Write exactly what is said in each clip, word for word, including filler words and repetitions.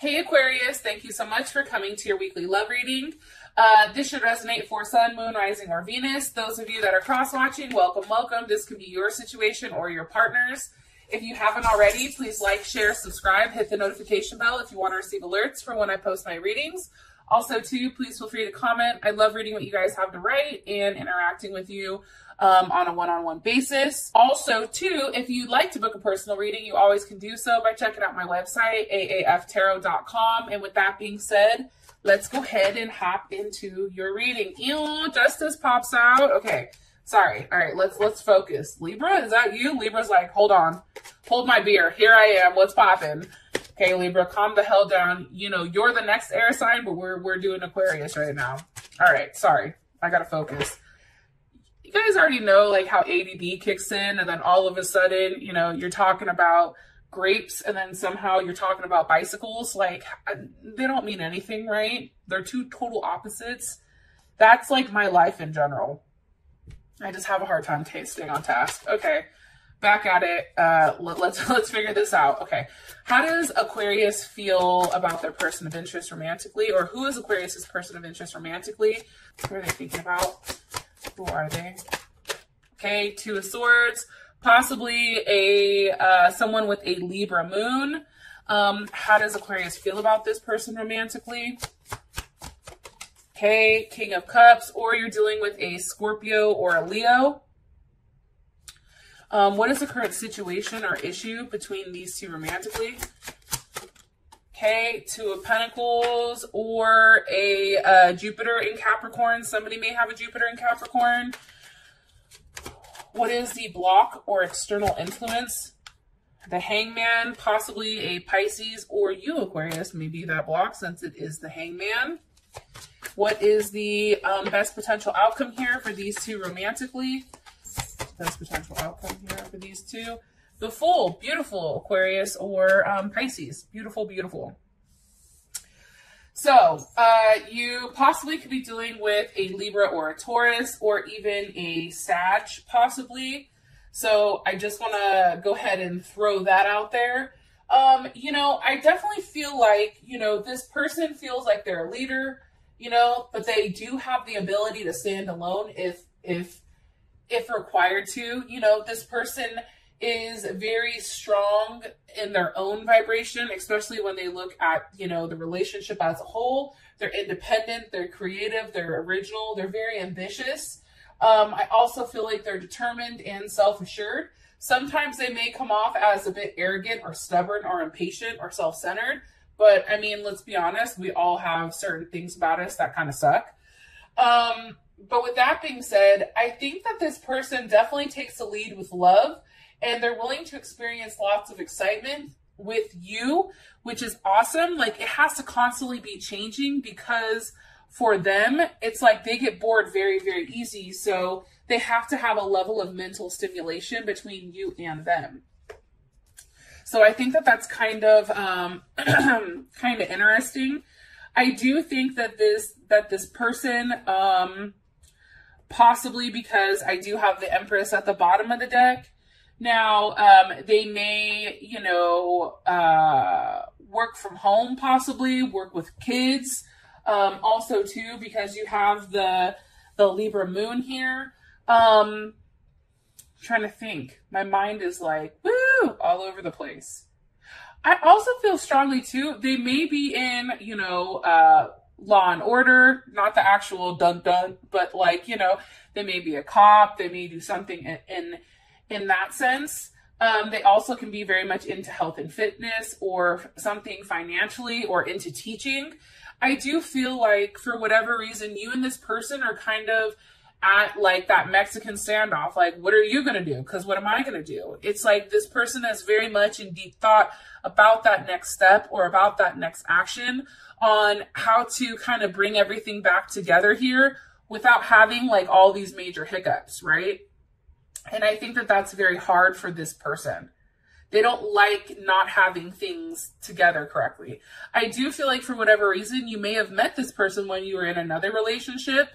Hey Aquarius, thank you so much for coming to your weekly love reading. Uh, this should resonate for Sun, Moon, Rising, or Venus. Those of you that are cross-watching, welcome, welcome. This could be your situation or your partner's. If you haven't already, please like, share, subscribe, hit the notification bell if you want to receive alerts for when I post my readings. Also, too, please feel free to comment. I love reading what you guys have to write and interacting with you um, on a one-on-one basis. Also, too, if you'd like to book a personal reading, you always can do so by checking out my website, a a f tarot dot com. And with that being said, let's go ahead and hop into your reading. Ew, justice pops out. Okay, sorry. All right, let's let's focus. Libra, is that you? Libra's like, hold on. Hold my beer. Here I am. What's poppin'? Okay, Libra, calm the hell down. You know, you're the next air sign, but we're we're doing Aquarius right now. All right, sorry. I got to focus. You guys already know, like, how A D D kicks in, and then all of a sudden, you know, you're talking about grapes, and then somehow you're talking about bicycles. Like, they don't mean anything, right? They're two total opposites. That's, like, my life in general. I just have a hard time staying on task. Okay. Back at it. Uh, let, let's let's figure this out. Okay, how does Aquarius feel about their person of interest romantically, or who is Aquarius's person of interest romantically? Who are they thinking about? Who are they? Okay, Two of Swords, possibly a uh, someone with a Libra moon. Um, how does Aquarius feel about this person romantically? Okay, King of Cups, or you're dealing with a Scorpio or a Leo. Um, what is the current situation or issue between these two romantically? Okay, Two of Pentacles or a uh, Jupiter in Capricorn. Somebody may have a Jupiter in Capricorn. What is the block or external influence? The Hangman, possibly a Pisces, or you, Aquarius, may be that block since it is the Hangman. What is the um, best potential outcome here for these two romantically? Best potential outcome here for these two. The Fool, beautiful, Aquarius, or um, Pisces, beautiful, beautiful. So uh, you possibly could be dealing with a Libra or a Taurus or even a Sag, possibly. So I just want to go ahead and throw that out there. Um, you know, I definitely feel like, you know, this person feels like they're a leader, you know, but they do have the ability to stand alone if, if, if required to. You know, this person is very strong in their own vibration, especially when they look at, you know, the relationship as a whole. They're independent, they're creative, they're original, they're very ambitious. Um, I also feel like they're determined and self-assured. Sometimes they may come off as a bit arrogant or stubborn or impatient or self-centered, but I mean, let's be honest, we all have certain things about us that kind of suck. Um, But with that being said, I think that this person definitely takes the lead with love, and they're willing to experience lots of excitement with you, which is awesome. Like, it has to constantly be changing because for them, it's like they get bored very, very easy. So they have to have a level of mental stimulation between you and them. So I think that that's kind of, um, kind of interesting. I do think that this, that this person, um, possibly because I do have the Empress at the bottom of the deck. Now, um, they may, you know, uh, work from home, possibly work with kids. Um, also too, because you have the, the Libra moon here. Um, I'm trying to think, my mind is like, woo, all over the place. I also feel strongly too, they may be in, you know, uh, Law and Order, not the actual dun dun, but like, you know, they may be a cop, they may do something in in, in that sense. Um, they also can be very much into health and fitness or something financially or into teaching. I do feel like for whatever reason, you and this person are kind of at like that Mexican standoff. Like, what are you going to do? Because what am I going to do? It's like this person is very much in deep thought about that next step or about that next action on how to kind of bring everything back together here without having like all these major hiccups, right? And I think that that's very hard for this person. They don't like not having things together correctly. I do feel like for whatever reason, you may have met this person when you were in another relationship.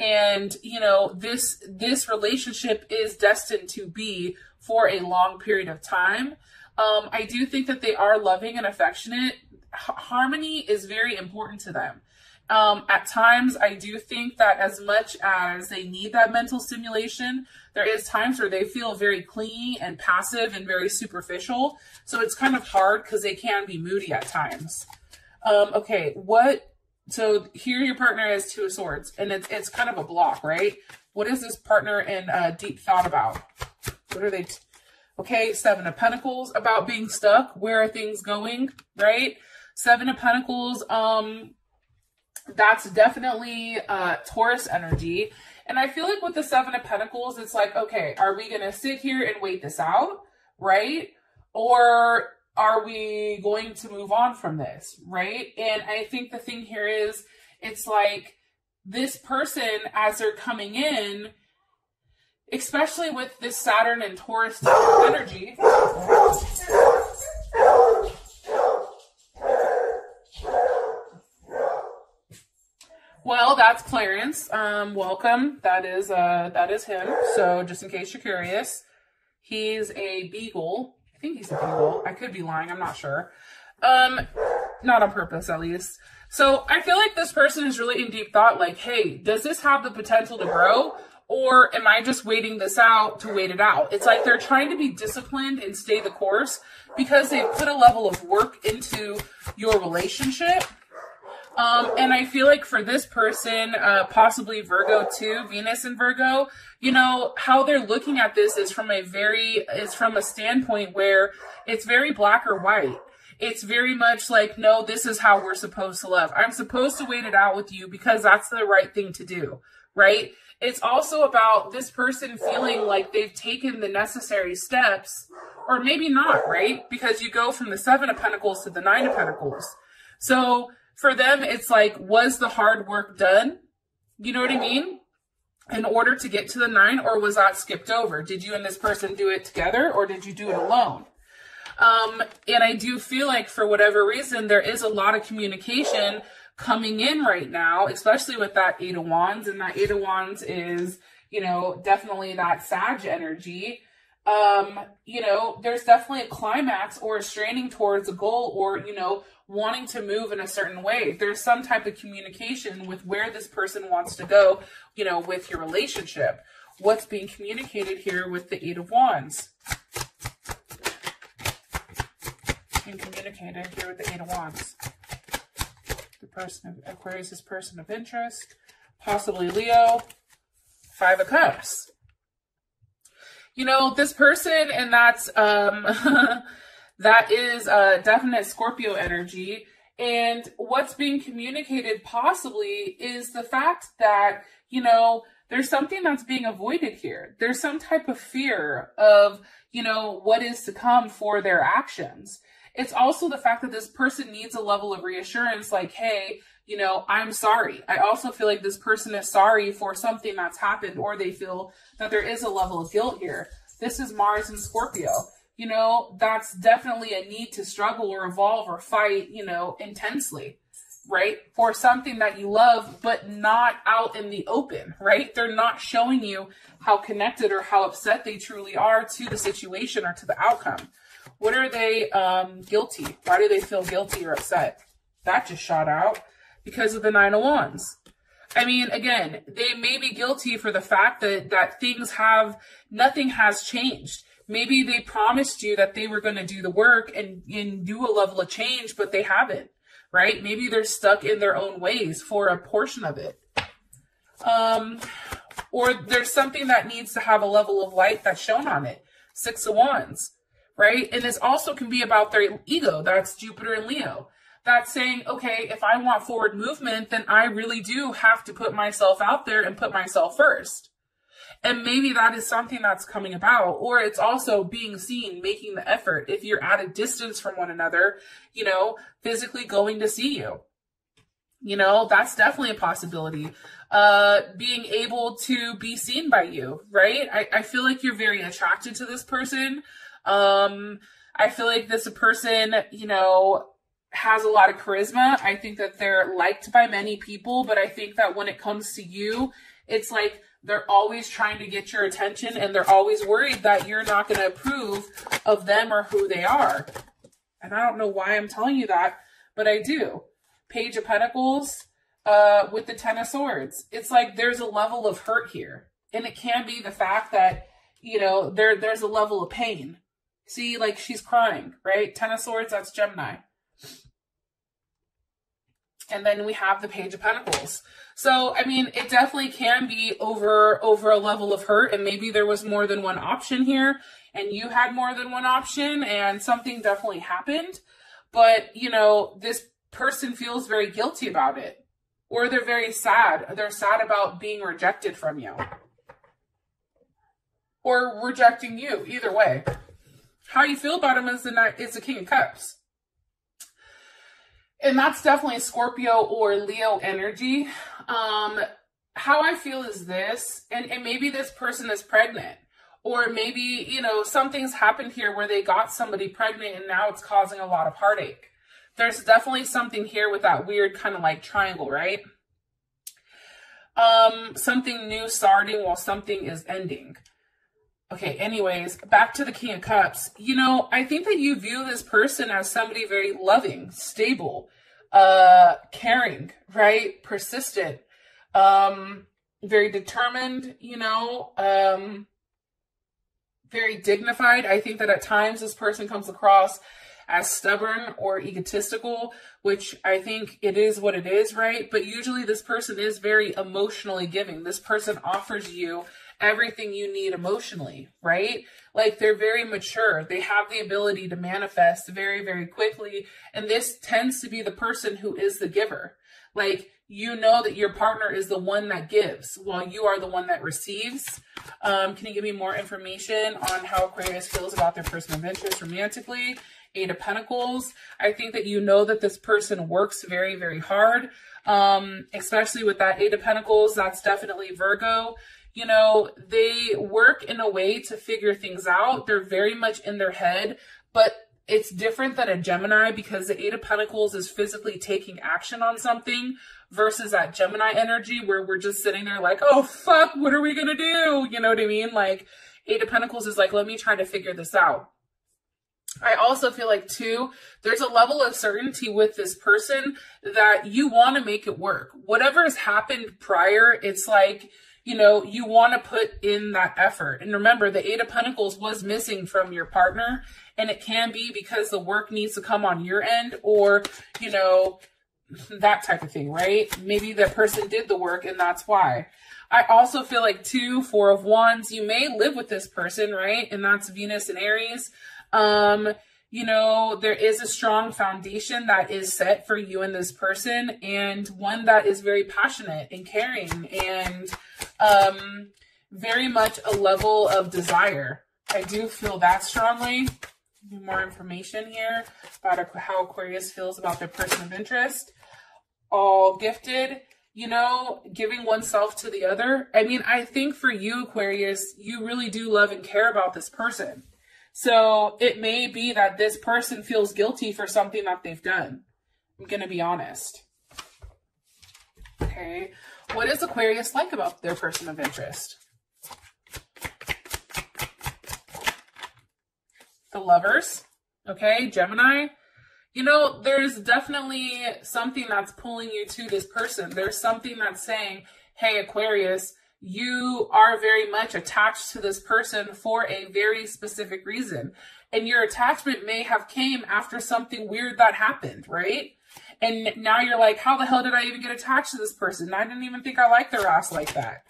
And, you know, this, this relationship is destined to be for a long period of time. Um, I do think that they are loving and affectionate. Harmony is very important to them. Um, at times, I do think that as much as they need that mental stimulation, there is times where they feel very clingy and passive and very superficial. So it's kind of hard because they can be moody at times. Um, okay, what? So here your partner has Two of Swords, and it's, it's kind of a block, right? What is this partner in uh, deep thought about? What are they... Okay, Seven of Pentacles, about being stuck. Where are things going, right? Seven of Pentacles, um, that's definitely uh, Taurus energy. And I feel like with the Seven of Pentacles, it's like, okay, are we going to sit here and wait this out, right? Or are we going to move on from this, right? And I think the thing here is, it's like this person, as they're coming in, especially with this Saturn and Taurus type of energy. Well, that's Clarence. Um, welcome. That is uh, that is him. So, just in case you're curious, he's a beagle. I think he's a beagle. I could be lying. I'm not sure. Um, not on purpose, at least. So, I feel like this person is really in deep thought. Like, hey, does this have the potential to grow? Or am I just waiting this out to wait it out? It's like they're trying to be disciplined and stay the course because they've put a level of work into your relationship. Um, and I feel like for this person, uh, possibly Virgo too, Venus and Virgo, you know, how they're looking at this is from a very, is from a standpoint where it's very black or white. It's very much like, no, this is how we're supposed to love. I'm supposed to wait it out with you because that's the right thing to do, right? It's also about this person feeling like they've taken the necessary steps, or maybe not, right? Because you go from the Seven of Pentacles to the Nine of Pentacles. So for them, it's like, was the hard work done? You know what I mean? In order to get to the nine, or was that skipped over? Did you and this person do it together, or did you do it alone? Um, and I do feel like for whatever reason, there is a lot of communication coming in right now, especially with that Eight of Wands, and that Eight of Wands is, you know, definitely that Sag energy. Um, you know, there's definitely a climax or a straining towards a goal, or, you know, wanting to move in a certain way. There's some type of communication with where this person wants to go, you know, with your relationship. What's being communicated here with the Eight of Wands? Being communicated here with the Eight of Wands. The person of Aquarius is person of interest, possibly Leo, Five of Cups. You know, this person, and that's, um, that is a definite Scorpio energy. And what's being communicated possibly is the fact that, you know, there's something that's being avoided here. There's some type of fear of, you know, what is to come for their actions. It's also the fact that this person needs a level of reassurance, like, hey, you know, I'm sorry. I also feel like this person is sorry for something that's happened, or they feel that there is a level of guilt here. This is Mars and Scorpio. You know, that's definitely a need to struggle or evolve or fight, you know, intensely, right? For something that you love, but not out in the open, right? They're not showing you how connected or how upset they truly are to the situation or to the outcome. What are they um, guilty? Why do they feel guilty or upset? That just shot out because of the Nine of Wands. I mean, again, they may be guilty for the fact that, that things have, nothing has changed. Maybe they promised you that they were going to do the work and, and do a level of change, but they haven't, right? Maybe they're stuck in their own ways for a portion of it. Um, or there's something that needs to have a level of light that's shown on it. Six of Wands. Right? And this also can be about their ego. That's Jupiter and Leo. That's saying, okay, if I want forward movement, then I really do have to put myself out there and put myself first. And maybe that is something that's coming about, or it's also being seen, making the effort. If you're at a distance from one another, you know, physically going to see you, you know, that's definitely a possibility. Uh, being able to be seen by you, right? I, I feel like you're very attracted to this person. Um, I feel like this person, you know, has a lot of charisma. I think that they're liked by many people, but I think that when it comes to you, It's like they're always trying to get your attention, and they're always worried that you're not going to approve of them or who they are. And I don't know why I'm telling you that, but I do. Page of Pentacles uh, with the Ten of Swords. It's like there's a level of hurt here. And it can be the fact that, you know, there there's a level of pain. See, like she's crying, right? Ten of Swords, that's Gemini. And then we have the Page of Pentacles. So, I mean, it definitely can be over, over a level of hurt. And maybe there was more than one option here. And you had more than one option. And something definitely happened. But, you know, this person feels very guilty about it. Or they're very sad. They're sad about being rejected from you. Or rejecting you. Either way. How you feel about them is the, is the King of Cups. And that's definitely Scorpio or Leo energy. Um, how I feel is this, and, and maybe this person is pregnant, or maybe, you know, something's happened here where they got somebody pregnant and now it's causing a lot of heartache. There's definitely something here with that weird kind of like triangle, right? Um, something new starting while something is ending. Okay, anyways, back to the King of Cups. You know, I think that you view this person as somebody very loving, stable, uh, caring, right? Persistent, um, very determined, you know, um, very dignified. I think that at times this person comes across as stubborn or egotistical, which I think it is what it is, right? But usually this person is very emotionally giving. This person offers you everything you need emotionally, right? Like they're very mature. They have the ability to manifest very, very quickly. And this tends to be the person who is the giver. Like, you know that your partner is the one that gives while you are the one that receives. Um, can you give me more information on how Aquarius feels about their person of interest romantically? Eight of Pentacles. I think that you know that this person works very, very hard. Um, especially with that Eight of Pentacles, that's definitely Virgo. You know, they work in a way to figure things out. They're very much in their head, but it's different than a Gemini because the Eight of Pentacles is physically taking action on something versus that Gemini energy where we're just sitting there like, oh, fuck, what are we going to do? You know what I mean? Like Eight of Pentacles is like, let me try to figure this out. I also feel like, too, there's a level of certainty with this person that you want to make it work. Whatever has happened prior, it's like, you know, you want to put in that effort. And remember, the Eight of Pentacles was missing from your partner. And it can be because the work needs to come on your end or, you know, that type of thing, right? Maybe that person did the work and that's why. I also feel like, too, Four of Wands, you may live with this person, right? And that's Venus and Aries. Um, you know, there is a strong foundation that is set for you and this person, and one that is very passionate and caring and, um, very much a level of desire. I do feel that strongly. More information here about how Aquarius feels about their person of interest. All gifted, you know, giving oneself to the other. I mean, I think for you, Aquarius, you really do love and care about this person. So it may be that this person feels guilty for something that they've done. I'm going to be honest. Okay. What is Aquarius like about their person of interest? The Lovers. Okay. Gemini. You know, there's definitely something that's pulling you to this person. There's something that's saying, hey, Aquarius, you are very much attached to this person for a very specific reason. And your attachment may have came after something weird that happened, right? And now you're like, how the hell did I even get attached to this person? I didn't even think I liked their ass like that.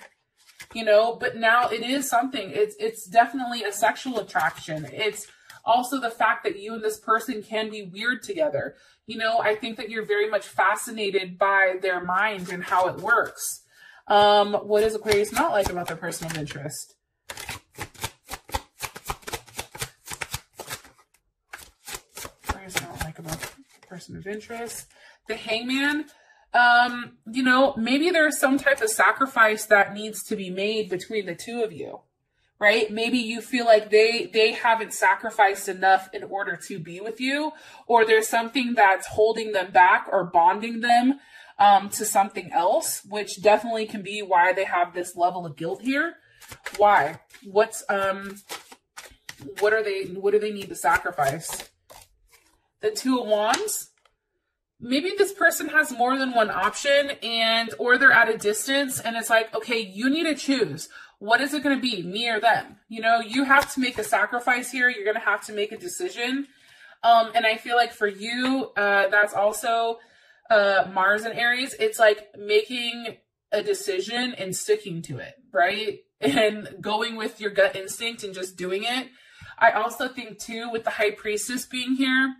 You know, but now it is something. It's, it's definitely a sexual attraction. It's also the fact that you and this person can be weird together. You know, I think that you're very much fascinated by their mind and how it works. Um, what is Aquarius not like about their person of interest? Aquarius not like about their person of interest. The Hangman. Um, you know, maybe there's some type of sacrifice that needs to be made between the two of you, right? Maybe you feel like they, they haven't sacrificed enough in order to be with you, or there's something that's holding them back or bonding them um, to something else, which definitely can be why they have this level of guilt here. Why? What's, um, what are they, what do they need to sacrifice? The Two of Wands. Maybe this person has more than one option, and, or they're at a distance and it's like, okay, you need to choose. What is it going to be? Me or them? You know, you have to make a sacrifice here. You're going to have to make a decision. Um, and I feel like for you, uh, that's also, uh, Mars and Aries. It's like making a decision and sticking to it, right? And going with your gut instinct and just doing it. I also think too, with the High Priestess being here,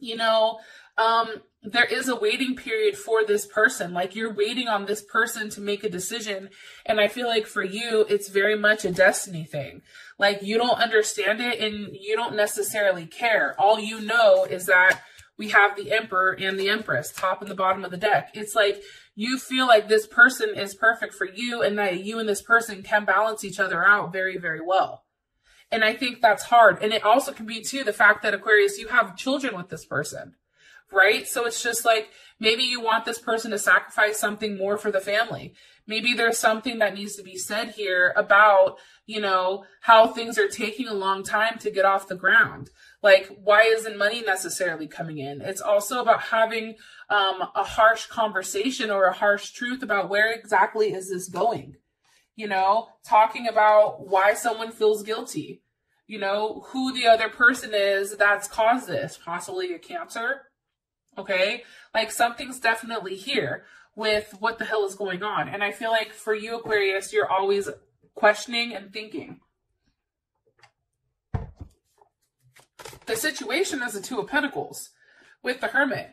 you know, um, there is a waiting period for this person. Like, you're waiting on this person to make a decision. And I feel like for you, it's very much a destiny thing. Like, you don't understand it and you don't necessarily care. All you know is that we have the Emperor and the Empress, top and the bottom of the deck. It's like, you feel like this person is perfect for you and that you and this person can balance each other out very, very well. And I think that's hard. And it also can be too, the fact that Aquarius, you have children with this person, right? So it's just like, maybe you want this person to sacrifice something more for the family. Maybe there's something that needs to be said here about, you know, how things are taking a long time to get off the ground. Like, why isn't money necessarily coming in? It's also about having um, a harsh conversation or a harsh truth about where exactly is this going? You know, talking about why someone feels guilty, you know, who the other person is that's caused this, possibly a Cancer. Okay. Like, something's definitely here with what the hell is going on. And I feel like for you, Aquarius, you're always questioning and thinking. The situation is the Two of Pentacles with the Hermit.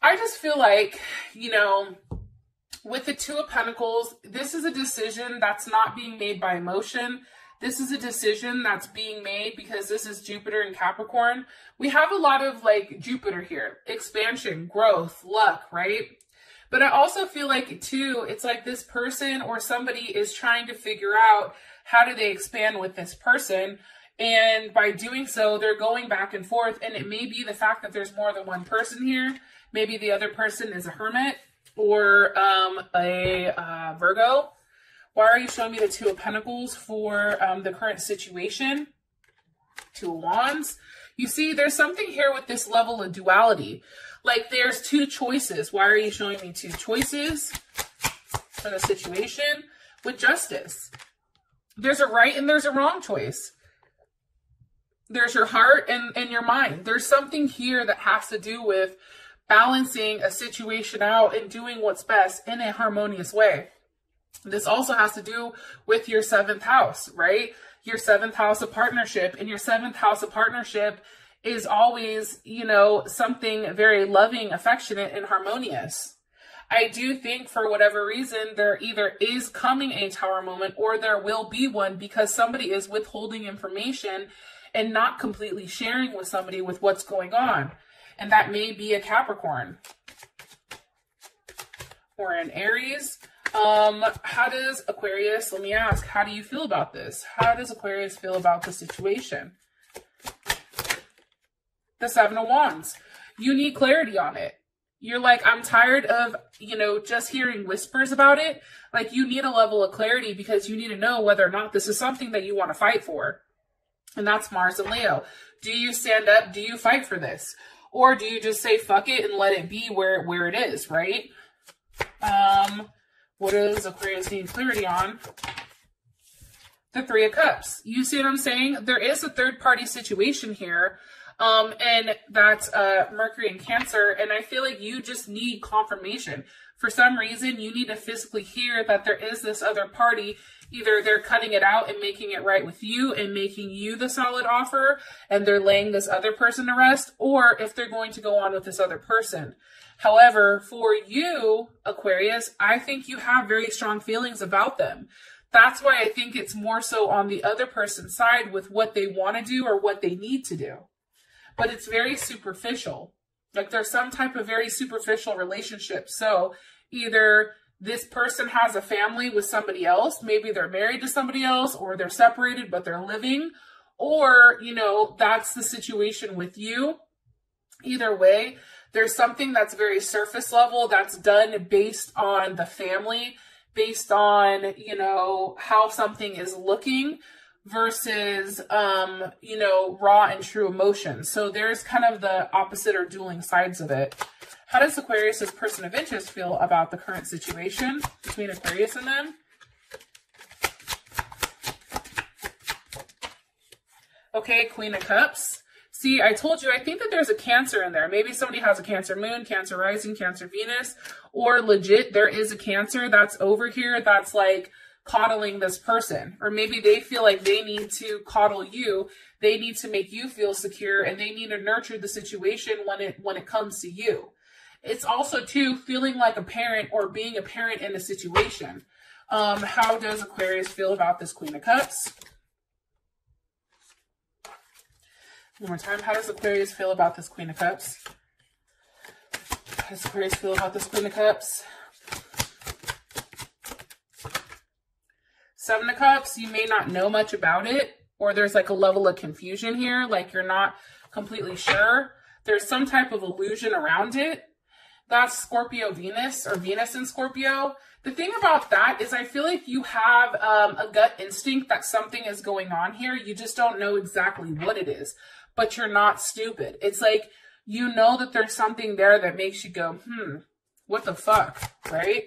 I just feel like, you know, with the Two of Pentacles, this is a decision that's not being made by emotion. This is a decision that's being made because this is Jupiter in Capricorn. We have a lot of like Jupiter here, expansion, growth, luck, right? But I also feel like too, it's like this person or somebody is trying to figure out how do they expand with this person. And by doing so, they're going back and forth. And it may be the fact that there's more than one person here. Maybe the other person is a Hermit. Or um, a uh, Virgo. Why are you showing me the Two of Pentacles for um, the current situation? Two of Wands. You see, there's something here with this level of duality. Like, there's two choices. Why are you showing me two choices for the situation with justice? There's a right and there's a wrong choice. There's your heart and, and your mind. There's something here that has to do with balancing a situation out and doing what's best in a harmonious way. This also has to do with your seventh house, right? Your seventh house of partnership, and your seventh house of partnership is always, you know, something very loving, affectionate, and harmonious. I do think for whatever reason, there either is coming a Tower moment or there will be one, because somebody is withholding information and not completely sharing with somebody with what's going on. And that may be a Capricorn or an Aries. Um, how does Aquarius, let me ask, how do you feel about this? How does Aquarius feel about the situation? The Seven of Wands. You need clarity on it. You're like, I'm tired of, you know, just hearing whispers about it. Like, you need a level of clarity, because you need to know whether or not this is something that you want to fight for. And that's Mars and Leo. Do you stand up? Do you fight for this? Or do you just say, fuck it, and let it be where, where it is, right? Um, what does Aquarius need clarity on? The Three of Cups. You see what I'm saying? There is a third-party situation here, um, and that's uh, Mercury in Cancer, and I feel like you just need confirmation. For some reason, you need to physically hear that there is this other party. Either they're cutting it out and making it right with you and making you the solid offer, and they're laying this other person to rest, or if they're going to go on with this other person. However, for you, Aquarius, I think you have very strong feelings about them. That's why I think it's more so on the other person's side with what they want to do or what they need to do. But it's very superficial. Like, there's some type of very superficial relationship. So either this person has a family with somebody else. Maybe they're married to somebody else, or they're separated, but they're living, or, you know, that's the situation with you. Either way, there's something that's very surface level that's done based on the family, based on, you know, how something is looking versus, um, you know, raw and true emotion. So there's kind of the opposite or dueling sides of it. How does Aquarius's person of interest feel about the current situation between Aquarius and them? Okay, Queen of Cups. See, I told you, I think that there's a Cancer in there. Maybe somebody has a Cancer moon, Cancer rising, Cancer Venus, or legit, there is a Cancer that's over here that's like coddling this person. Or maybe they feel like they need to coddle you. They need to make you feel secure, and they need to nurture the situation when it, when it comes to you. It's also, too, feeling like a parent or being a parent in a situation. Um, how does Aquarius feel about this Queen of Cups? One more time. How does Aquarius feel about this Queen of Cups? How does Aquarius feel about this Queen of Cups? Seven of Cups, you may not know much about it, or there's like a level of confusion here, like you're not completely sure. There's some type of illusion around it. That's Scorpio Venus, or Venus in Scorpio. The thing about that is I feel like you have um, a gut instinct that something is going on here. You just don't know exactly what it is, but you're not stupid. It's like, you know that there's something there that makes you go, hmm, what the fuck, right?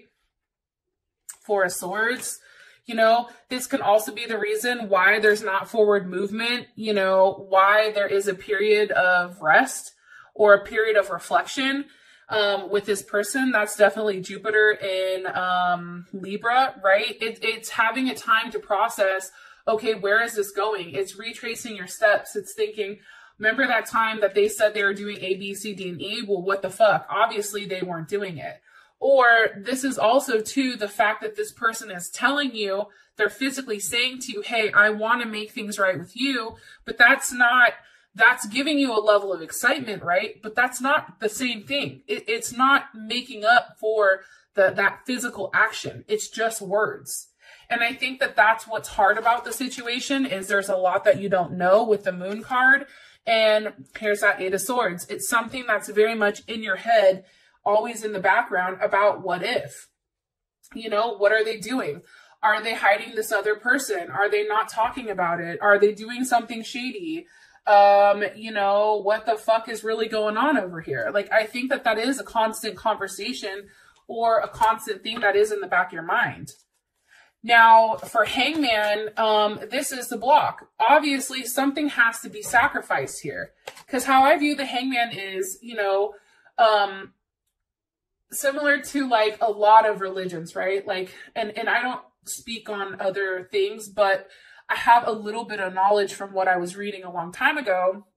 Four of Swords. You know, this can also be the reason why there's not forward movement, you know, why there is a period of rest or a period of reflection um, with this person. That's definitely Jupiter in um, Libra, right? It, it's having a time to process, okay, where is this going? It's retracing your steps. It's thinking, remember that time that they said they were doing A, B, C, D, and E? Well, what the fuck? Obviously, they weren't doing it. Or this is also, too, the fact that this person is telling you, they're physically saying to you, hey, I want to make things right with you, but that's not, that's giving you a level of excitement, right? But that's not the same thing. It, it's not making up for the, that physical action. It's just words. And I think that that's what's hard about the situation is there's a lot that you don't know with the moon card. And here's that Eight of Swords. It's something that's very much in your head, always in the background about what if, you know, what are they doing? Are they hiding this other person? Are they not talking about it? Are they doing something shady? Um, you know, what the fuck is really going on over here? Like, I think that that is a constant conversation or a constant thing that is in the back of your mind. Now for Hangman, um, this is the block. Obviously something has to be sacrificed here, because how I view the Hangman is, you know, um, similar to like a lot of religions, right? Like, and, and I don't speak on other things, but I have a little bit of knowledge from what I was reading a long time ago.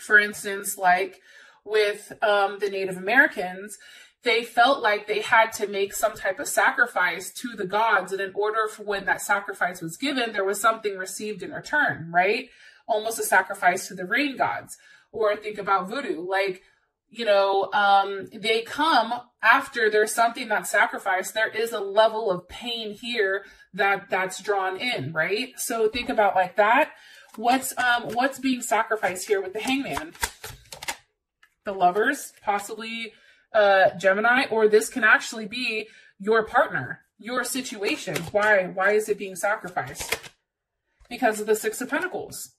For instance, like with um, the Native Americans, they felt like they had to make some type of sacrifice to the gods. And in order for when that sacrifice was given, there was something received in return, right? Almost a sacrifice to the rain gods. Or think about voodoo, like, you know, um, they come after there's something that's sacrificed. There is a level of pain here that that's drawn in, right? So think about like that. What's, um, what's being sacrificed here with the Hangman? The Lovers, possibly uh, Gemini, or this can actually be your partner, your situation. Why, why is it being sacrificed? Because of the Six of Pentacles.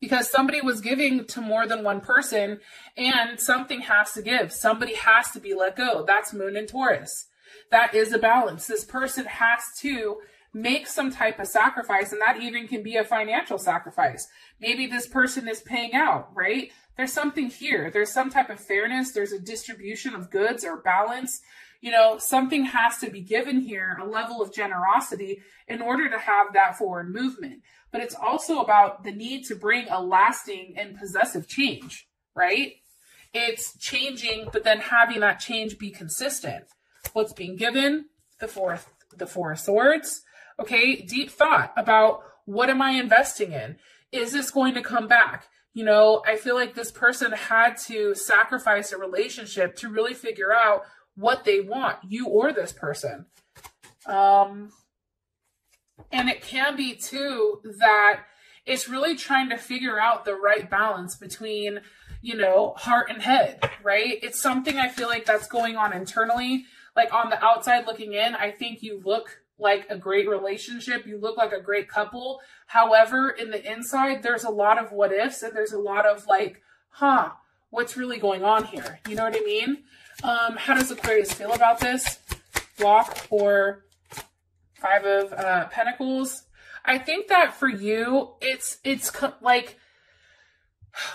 Because somebody was giving to more than one person, and something has to give. Somebody has to be let go. That's Moon in Taurus. That is a balance. This person has to make some type of sacrifice, and that even can be a financial sacrifice. Maybe this person is paying out, right? There's something here. There's some type of fairness. There's a distribution of goods or balance. You know, something has to be given here, a level of generosity in order to have that forward movement. But it's also about the need to bring a lasting and possessive change, right? It's changing, but then having that change be consistent. What's being given? The four, the four of Swords. Okay, deep thought about what am I investing in? Is this going to come back? You know, I feel like this person had to sacrifice a relationship to really figure out what they want, you or this person. Um, and it can be too that it's really trying to figure out the right balance between, you know, heart and head, right? It's something I feel like that's going on internally. Like on the outside looking in, I think you look like a great relationship. You look like a great couple. However, in the inside, there's a lot of what ifs and there's a lot of like, huh, what's really going on here? You know what I mean? Um, how does Aquarius feel about this? Block or Five of uh, Pentacles. I think that for you, it's, it's like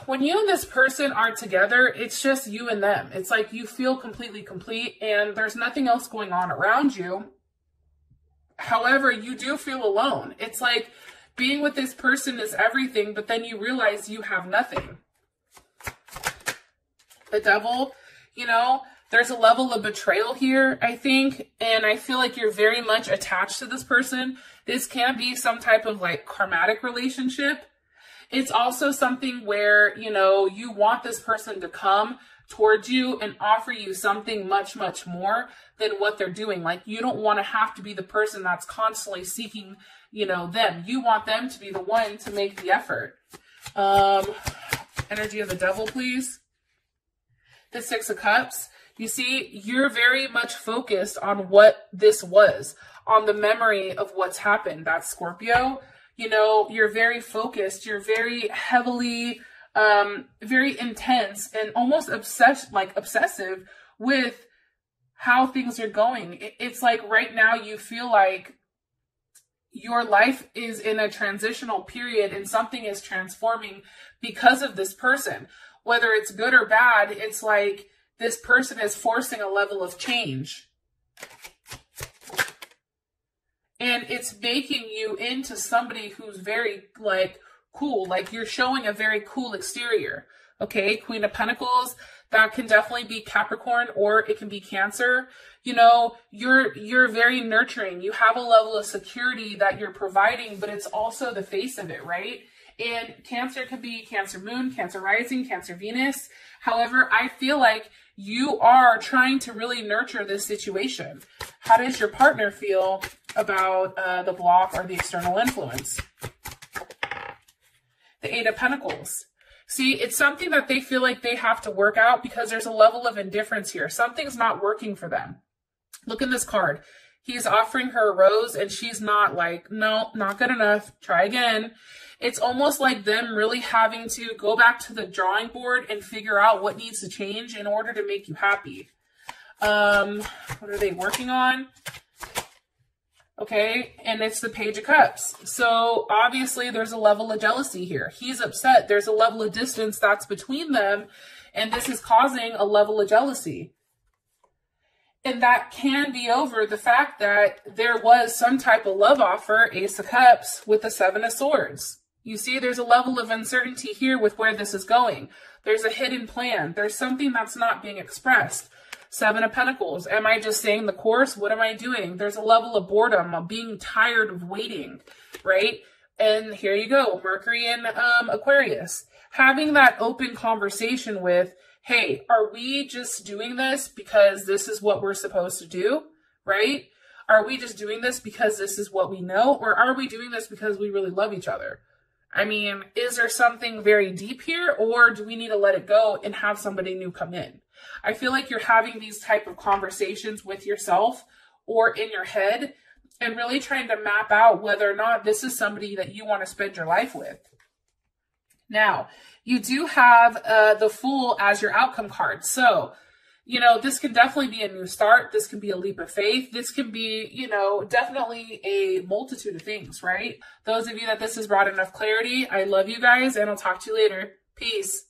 when you and this person are together, it's just you and them. It's like you feel completely complete and there's nothing else going on around you. However, you do feel alone. It's like being with this person is everything, but then you realize you have nothing. The Devil, you know, there's a level of betrayal here, I think. And I feel like you're very much attached to this person. This can be some type of like karmatic relationship. It's also something where, you know, you want this person to come towards you and offer you something much, much more than what they're doing. Like you don't want to have to be the person that's constantly seeking, you know, them. You want them to be the one to make the effort. Um, energy of the Devil, please. The Six of Cups. You see, you're very much focused on what this was, on the memory of what's happened. That's Scorpio. You know, you're very focused. You're very heavily, um, very intense and almost obsessed, like obsessive with how things are going. It's like right now you feel like your life is in a transitional period and something is transforming because of this person. Whether it's good or bad, it's like this person is forcing a level of change. And it's making you into somebody who's very, like, cool. Like, you're showing a very cool exterior. Okay, Queen of Pentacles. That can definitely be Capricorn or it can be Cancer. You know, you're you're very nurturing. You have a level of security that you're providing, but it's also the face of it, right? And Cancer could be Cancer Moon, Cancer Rising, Cancer Venus. However, I feel like you are trying to really nurture this situation. How does your partner feel about uh, the block or the external influence? The Eight of Pentacles. See, it's something that they feel like they have to work out because there's a level of indifference here. Something's not working for them. Look in this card. He's offering her a rose and she's not like, no, not good enough. Try again. It's almost like them really having to go back to the drawing board and figure out what needs to change in order to make you happy. Um, what are they working on? Okay, and it's the Page of Cups. So obviously there's a level of jealousy here. He's upset. There's a level of distance that's between them, and this is causing a level of jealousy. And that can be over the fact that there was some type of love offer, Ace of Cups, with the Seven of Swords. You see, there's a level of uncertainty here with where this is going. There's a hidden plan. There's something that's not being expressed. Seven of Pentacles. Am I just saying the course? What am I doing? There's a level of boredom, of being tired of waiting, right? And here you go, Mercury in um, Aquarius. Having that open conversation with, hey, are we just doing this because this is what we're supposed to do, right? Are we just doing this because this is what we know? Or are we doing this because we really love each other? I mean, is there something very deep here, or do we need to let it go and have somebody new come in? I feel like you're having these type of conversations with yourself or in your head and really trying to map out whether or not this is somebody that you want to spend your life with. Now, you do have uh, the Fool as your outcome card. So, you know, this can definitely be a new start. This can be a leap of faith. This can be, you know, definitely a multitude of things, right? Those of you that this has brought enough clarity, I love you guys, and I'll talk to you later. Peace.